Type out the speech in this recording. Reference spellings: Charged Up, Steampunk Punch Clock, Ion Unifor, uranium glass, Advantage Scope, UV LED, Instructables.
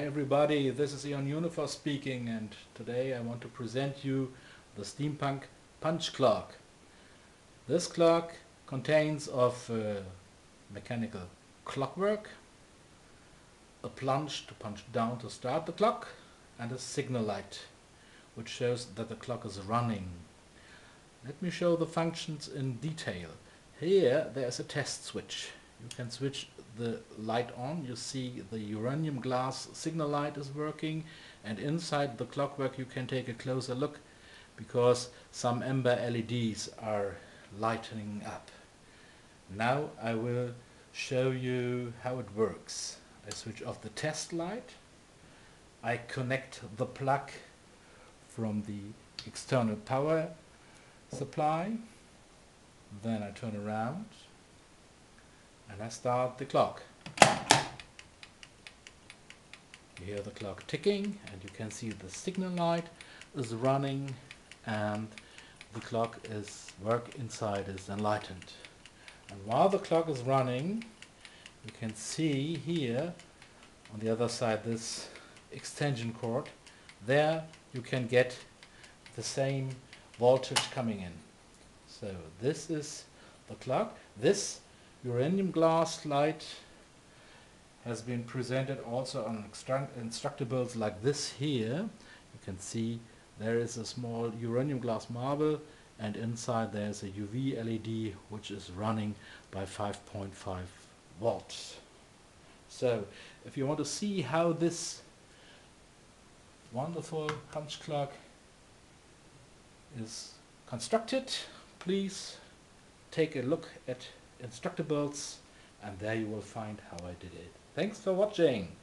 Hi everybody, this is Ion Unifor speaking, and today I want to present you the Steampunk Punch Clock. This clock contains of mechanical clockwork, a plunge to punch down to start the clock, and a signal light which shows that the clock is running. Let me show the functions in detail. Here there is a test switch. You can switch the light on. You see the uranium glass signal light is working, and inside the clockwork you can take a closer look because some amber LEDs are lighting up. Now I will show you how it works. I switch off the test light. I connect the plug from the external power supply. Then I turn around and I start the clock. You hear the clock ticking, and you can see the signal light is running and the clock is inside is enlightened. And while the clock is running, you can see here on the other side this extension cord. There you can get the same voltage coming in. So this is the clock. This uranium glass light has been presented also on Instructables like this here. You can see there is a small uranium glass marble, and inside there is a UV LED which is running by 5.5 volts. So if you want to see how this wonderful punch clock is constructed, please take a look at Instructables, and there you will find how I did it. Thanks for watching!